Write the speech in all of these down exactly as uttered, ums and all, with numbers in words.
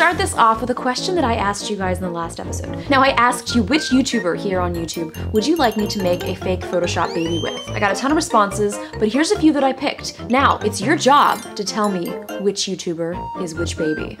start this off with a question that I asked you guys in the last episode. Now, I asked you which YouTuber here on YouTube would you like me to make a fake Photoshop baby with? I got a ton of responses, but here's a few that I picked. Now, it's your job to tell me which YouTuber is which baby.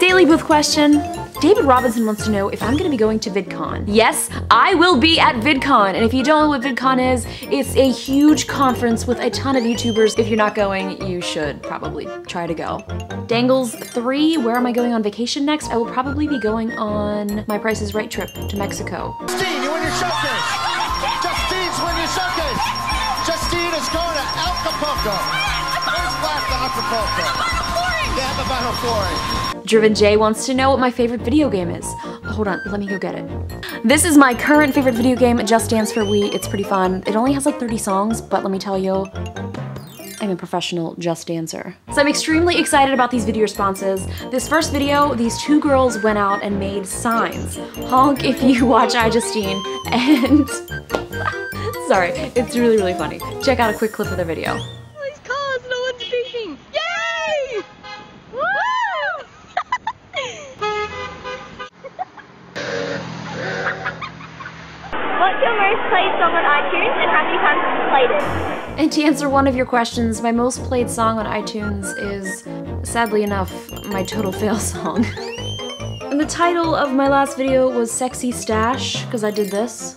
Daily Booth question. David Robinson wants to know if I'm gonna be going to VidCon. Yes, I will be at VidCon, and if you don't know what VidCon is, it's a huge conference with a ton of YouTubers. If you're not going, you should probably try to go. Dangles three, where am I going on vacation next? I will probably be going on my Price is Right trip to Mexico. Justine, you win your showcase. Justine's win your showcase. Justine is going to El Capulco. First class to El Capulco. Yeah, the final four. Driven J wants to know what my favorite video game is. Oh, hold on, let me go get it. This is my current favorite video game, Just Dance for Wii. It's pretty fun. It only has like thirty songs, but let me tell you, I'm a professional Just Dancer. So I'm extremely excited about these video responses. This first video, these two girls went out and made signs. Honk if you watch iJustine, and sorry, it's really, really funny. Check out a quick clip of the video. Played song on iTunes, and how many times have you played it? And to answer one of your questions, my most played song on iTunes is, sadly enough, my Total Fail song. And the title of my last video was Sexy Stash, because I did this.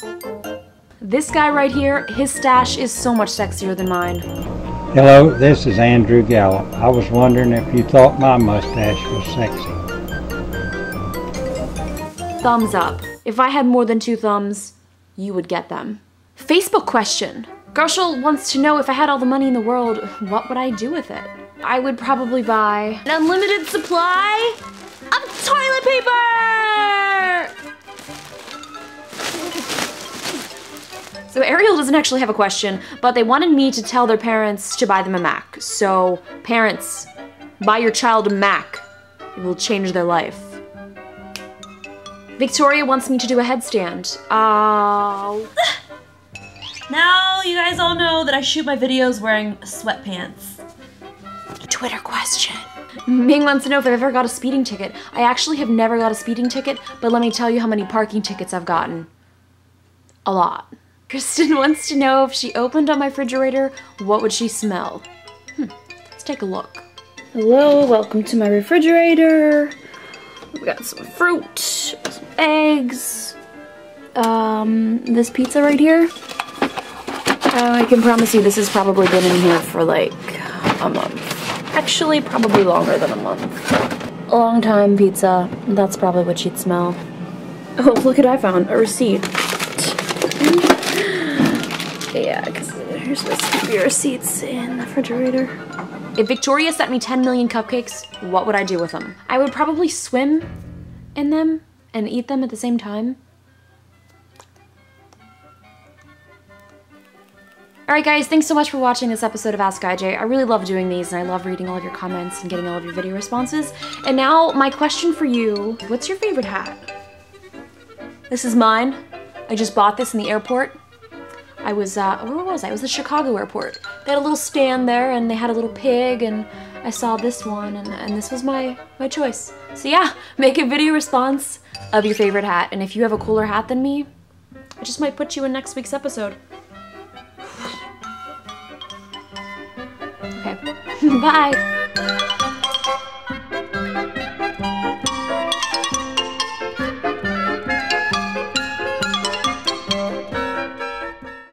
This guy right here, his stash is so much sexier than mine. Hello, this is Andrew Gallup. I was wondering if you thought my mustache was sexy. Thumbs up. If I had more than two thumbs, you would get them. Facebook question. Gershel wants to know if I had all the money in the world, what would I do with it? I would probably buy an unlimited supply of toilet paper! So Ariel doesn't actually have a question, but they wanted me to tell their parents to buy them a Mac. So parents, buy your child a Mac. It will change their life. Victoria wants me to do a headstand. Oh. Now you guys all know that I shoot my videos wearing sweatpants. Twitter question. Ming wants to know if I've ever got a speeding ticket. I actually have never got a speeding ticket, but let me tell you how many parking tickets I've gotten. A lot. Kristen wants to know if she opened up my refrigerator, what would she smell? Hmm, let's take a look. Hello, welcome to my refrigerator. We got some fruit, some eggs, um, this pizza right here. Uh, I can promise you this has probably been in here for like a month. Actually, probably longer than a month. A long time pizza, that's probably what she'd smell. Oh, look what I found, a receipt. Yeah, because there's supposed to be receipts in the refrigerator. If Victoria sent me ten million cupcakes, what would I do with them? I would probably swim in them and eat them at the same time. Alright guys, thanks so much for watching this episode of Ask I J. I really love doing these and I love reading all of your comments and getting all of your video responses. And now, my question for you, what's your favorite hat? This is mine. I just bought this in the airport. I was, uh, where was I? It was the Chicago airport. They had a little stand there and they had a little pig and I saw this one and, and this was my, my choice. So yeah, make a video response of your favorite hat. And if you have a cooler hat than me, I just might put you in next week's episode. Okay, bye.